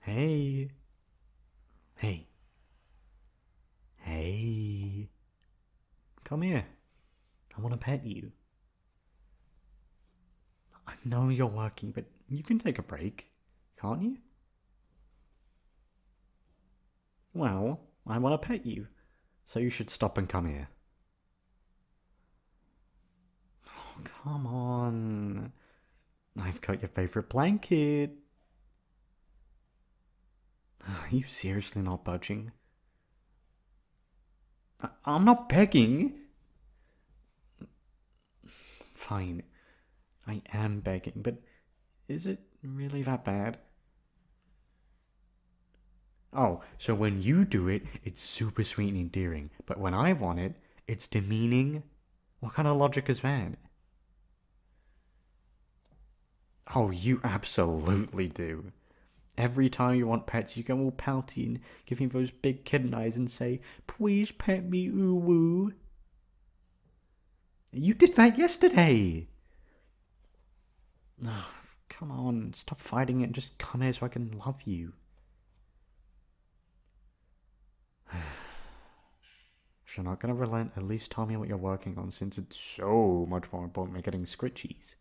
Hey. Hey. Hey. Come here. I want to pet you. I know you're working, but you can take a break, can't you? Well, I want to pet you, so you should stop and come here. Oh, come on. I've got your favorite blanket. Are you seriously not budging? I'm not begging. Fine, I am begging, but is it really that bad? Oh, so when you do it, it's super sweet and endearing, but when I want it, it's demeaning? What kind of logic is that? Oh, you absolutely do. Every time you want pets, you go all pouty and give him those big kitten eyes and say, "Please pet me, ooh woo." You did that yesterday! Oh, come on, stop fighting it and just come here so I can love you. If you're not gonna relent, at least tell me what you're working on, since it's so much more important than getting scritchies.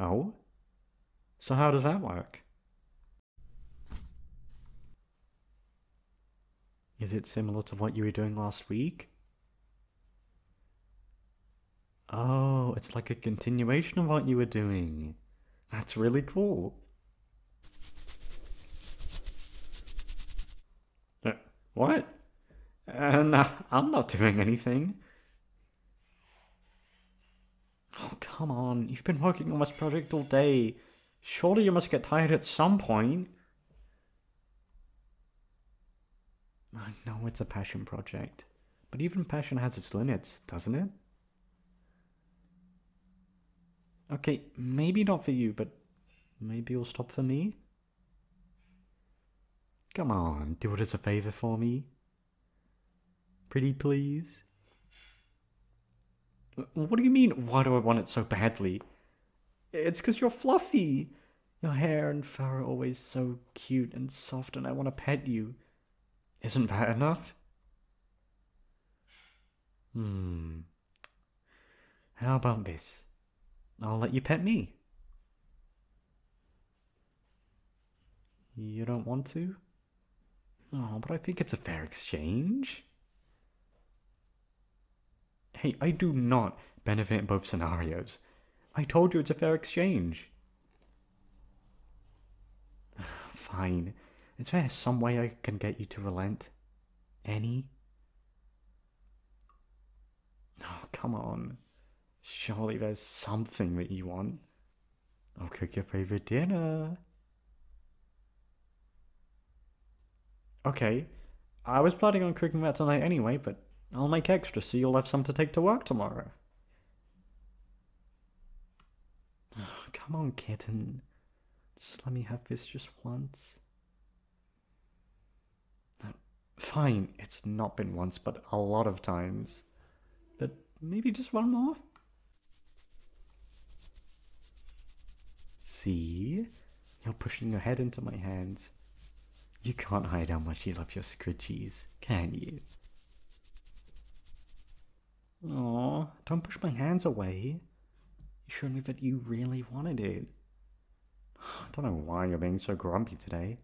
Oh? So how does that work? Is it similar to what you were doing last week? Oh, it's like a continuation of what you were doing. That's really cool. What? No, I'm not doing anything. Oh, come on. You've been working on this project all day. Surely you must get tired at some point. I know it's a passion project, but even passion has its limits, doesn't it? Okay, maybe not for you, but maybe you'll stop for me? Come on, do it as a favor for me. Pretty please. What do you mean, why do I want it so badly? It's because you're fluffy. Your hair and fur are always so cute and soft, and I want to pet you. Isn't that enough? How about this? I'll let you pet me. You don't want to? Oh, but I think it's a fair exchange. Hey, I do not benefit in both scenarios. I told you it's a fair exchange. Fine. Is there some way I can get you to relent? Any? Oh, come on. Surely there's something that you want. I'll cook your favorite dinner. Okay, I was planning on cooking that tonight anyway, but I'll make extra so you'll have some to take to work tomorrow. Oh, come on, kitten. Just let me have this just once. Fine, it's not been once, but a lot of times. But maybe just one more? See? You're pushing your head into my hands. You can't hide how much you love your scritchies, can you? Aw, don't push my hands away. You showed me that you really wanted it. I don't know why you're being so grumpy today,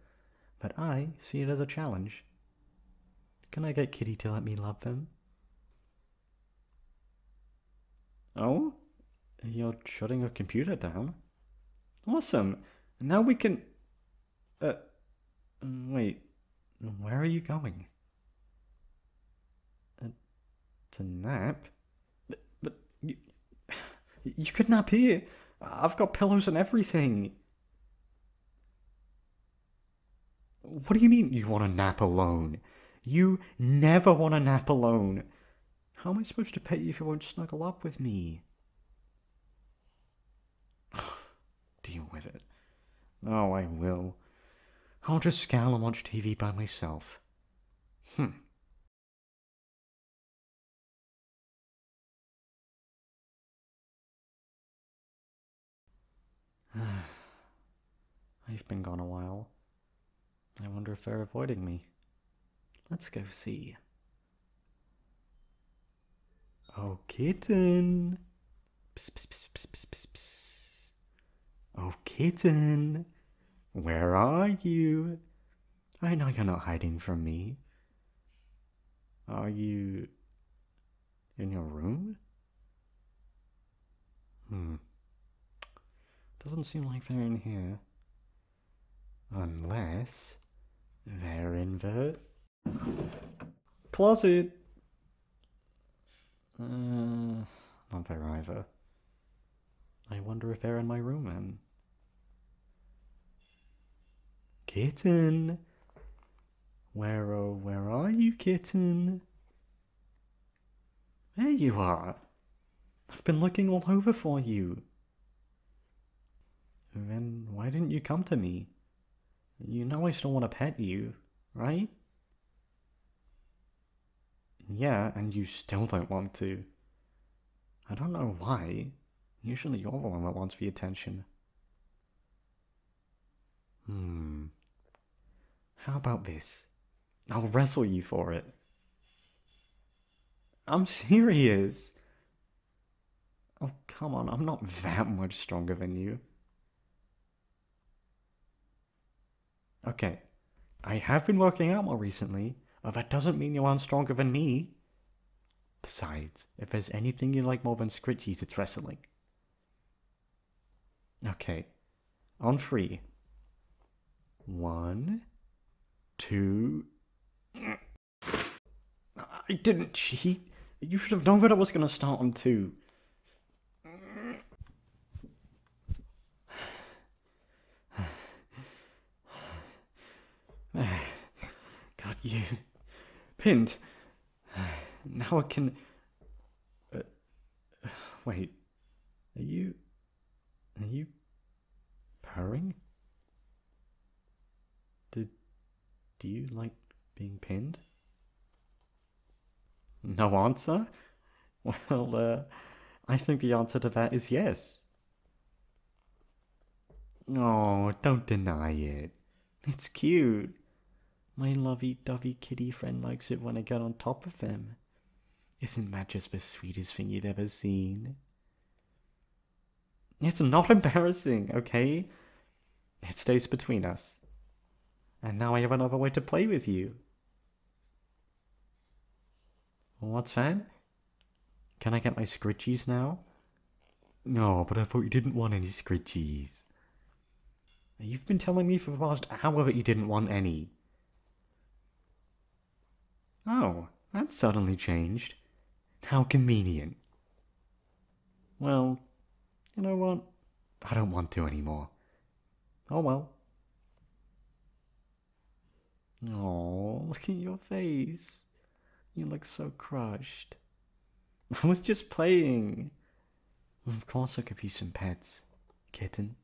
but I see it as a challenge. Can I get Kitty to let me love them? Oh? You're shutting your computer down? Awesome! Now we can... wait, where are you going? To nap? But you could nap here. I've got pillows and everything. What do you mean you want to nap alone? You never want to nap alone. How am I supposed to pet you if you won't snuggle up with me? Deal with it. Oh, I will. I'll just scowl and watch TV by myself. I've been gone a while. I wonder if they're avoiding me. Let's go see. Oh, kitten! Psst, psst, psst, psst, psst, psst. Oh, kitten! Where are you? I know you're not hiding from me. Are you in your room? Doesn't seem like they're in here. Unless they're in the closet. Not there either. I wonder if they're in my room then. Kitten! Where are you, kitten? There you are! I've been looking all over for you. Then why didn't you come to me? You know I still want to pet you, right? Yeah, and you still don't want to. I don't know why. Usually you're the one that wants the attention. How about this? I'll wrestle you for it. I'm serious! Oh, come on, I'm not that much stronger than you. Okay, I have been working out more recently, but that doesn't mean you aren't stronger than me. Besides, if there's anything you like more than scritchies, it's wrestling. Okay, on 3. 1, 2... I didn't cheat! You should have known that I was gonna start on 2. Got you pinned. Now I can... wait, are you purring? Do you like being pinned? No answer? Well, I think the answer to that is yes. Oh, don't deny it. It's cute. My lovey-dovey kitty friend likes it when I get on top of him. Isn't that just the sweetest thing you'd ever seen? It's not embarrassing, okay? It stays between us. And now I have another way to play with you. What's that? Can I get my scritchies now? No, but I thought you didn't want any scritchies. You've been telling me for the past hour that you didn't want any. Oh, that's suddenly changed. How convenient. Well, you know what? I don't want to anymore. Oh well. Oh, look at your face. You look so crushed. I was just playing. Of course I could use some pets, kitten.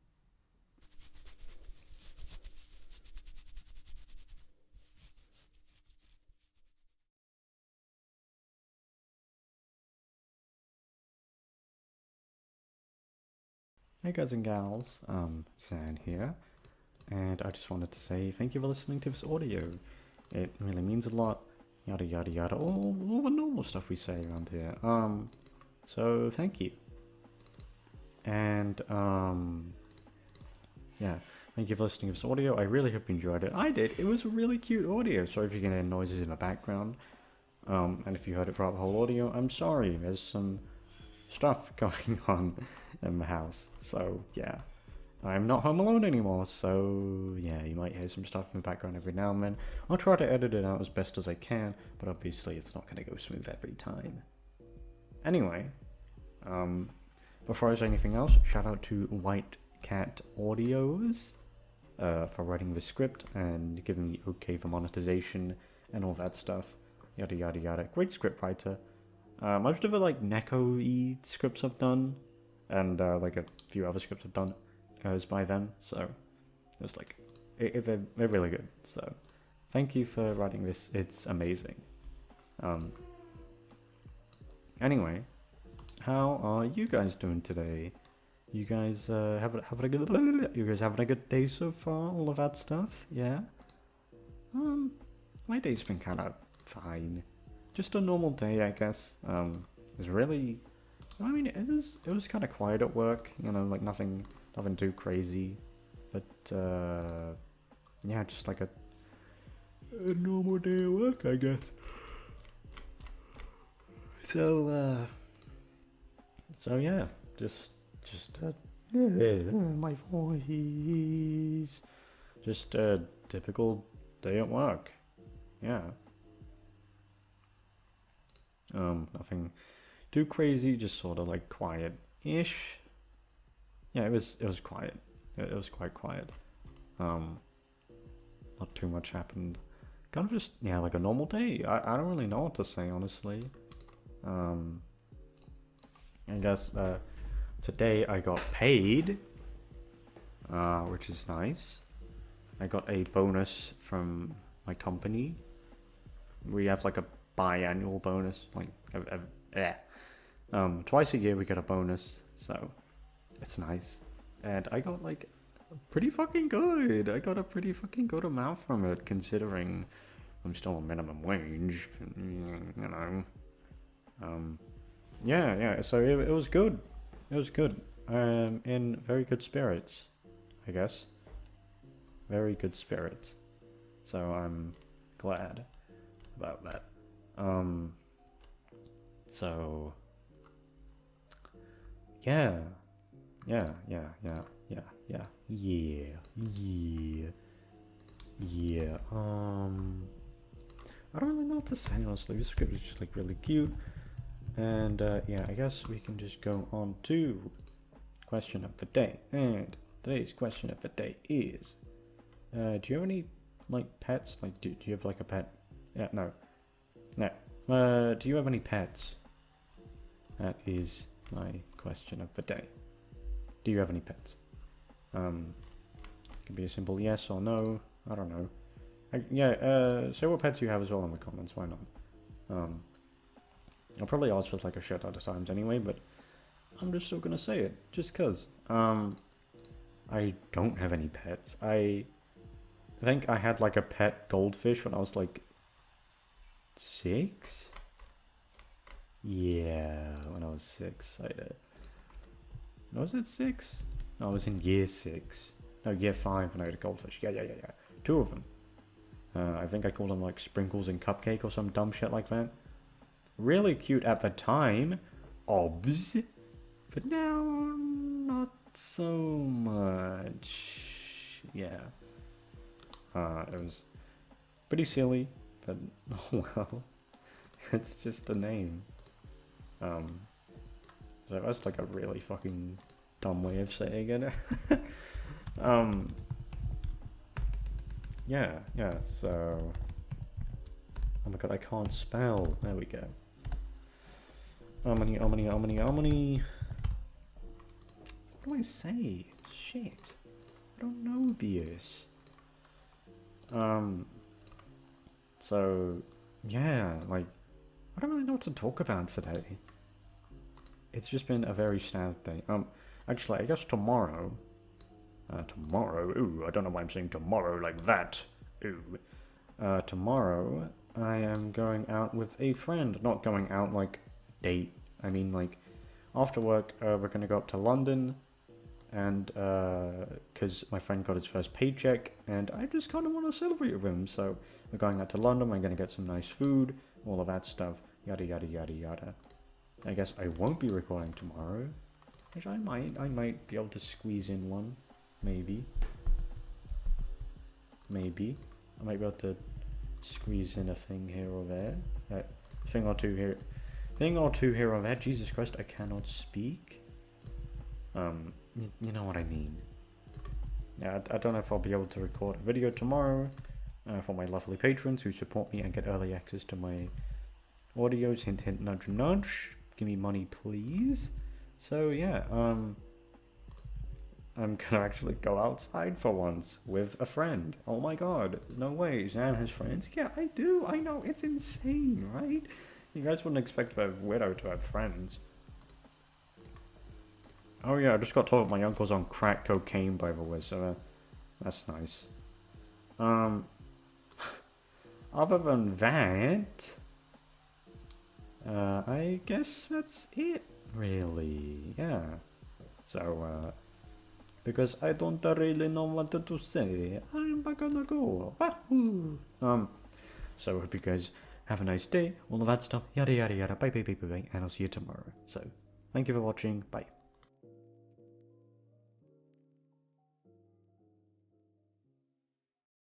Hey guys and gals, Zan here, and I just wanted to say thank you for listening to this audio. It really means a lot, yada yada yada, all the normal stuff we say around here. So thank you. And yeah, thank you for listening to this audio. I really hope you enjoyed it. I did. It was a really cute audio. Sorry if you can hear noises in the background. And if you heard it throughout the whole audio, I'm sorry, there's some stuff going on in the house, so yeah, I'm not home alone anymore, so yeah, you might hear some stuff in the background every now and then. I'll try to edit it out as best as I can, but obviously it's not going to go smooth every time. Anyway, before I say anything else, shout out to White Cat Audios for writing the script and giving me okay for monetization and all that stuff, yada yada yada. Great script writer. Most of the like Neko-y scripts I've done, and like a few other scripts I've done, is by them. So it's like they're really good. So thank you for writing this. It's amazing. Anyway, how are you guys doing today? You guys having a good day so far? All of that stuff, yeah. My day's been kind of fine, just a normal day, I guess. It's really, I mean, it was kind of quiet at work, you know, like nothing too crazy, but yeah, just like a normal day at work, I guess. So so yeah, just my voice, just a typical day at work, yeah. Nothing too crazy, just sort of like quiet-ish. Yeah, it was quiet. It was quite quiet. Not too much happened. Kind of just, yeah, like a normal day. I don't really know what to say, honestly. I guess today I got paid, which is nice. I got a bonus from my company. We have like a biannual bonus, like twice a year we get a bonus, so it's nice. And I got like pretty fucking good. I got a pretty fucking good amount from it, considering I'm still on minimum wage, you know. Yeah, yeah, so it was good. It was good. In very good spirits, I guess. Very good spirits. So I'm glad about that. So yeah. I don't really know what to say, honestly. This script is just like really cute. And yeah, I guess we can just go on to question of the day. And today's question of the day is, do you have any like pets? Like, do you have like a pet? Yeah, no. Do you have any pets? That is my question of the day. Do you have any pets? It could be a simple yes or no. I don't know. Yeah. Say what pets you have as well in the comments. Why not? I'll probably ask for like a shit out of times anyway, but I'm just still gonna say it just cause. I don't have any pets. I think I had like a pet goldfish when I was like 6. Yeah, when I was 6, was it 6? No, I was in year 6. No, year 5 when I had a goldfish. Yeah. 2 of them. I think I called them like Sprinkles and Cupcake or some dumb shit like that. Really cute at the time, obs, but now not so much. Yeah. It was pretty silly, but oh well, it's just a name. So that's like a really fucking dumb way of saying it. Yeah, so, oh my god, I can't spell, there we go. Omni. What do I say? Shit, I don't know this. So yeah, like I don't really know what to talk about today. It's just been a very sad day. Actually, I guess tomorrow. Ooh, I don't know why I'm saying tomorrow like that. Ooh. Tomorrow I am going out with a friend. Not going out like date. I mean like after work we're gonna go up to London. And because my friend got his first paycheck and I just kind of want to celebrate with him, so we're going out to London. I'm gonna get some nice food, all of that stuff, yada yada. I guess I won't be recording tomorrow, which I might be able to squeeze in one, maybe I might be able to squeeze in a thing here or there, thing or two here or there. Jesus Christ, I cannot speak. You know what I mean. Yeah, I don't know if I'll be able to record a video tomorrow for my lovely patrons who support me and get early access to my audios. Hint, hint, nudge, nudge. Give me money, please. So yeah, I'm gonna actually go outside for once with a friend. Oh my god, no way. Zan has friends. Yeah, I do. I know, it's insane, right? You guys wouldn't expect a widow to have friends. Oh yeah, I just got told my uncle's on crack cocaine, by the way, so that's nice. Other than that, I guess that's it, really, yeah. So, because I don't really know what to say, I'm gonna go. Wahoo! So I hope you guys have a nice day, all of that stuff, yada yada yada, bye bye bye bye bye, and I'll see you tomorrow. So, thank you for watching, bye.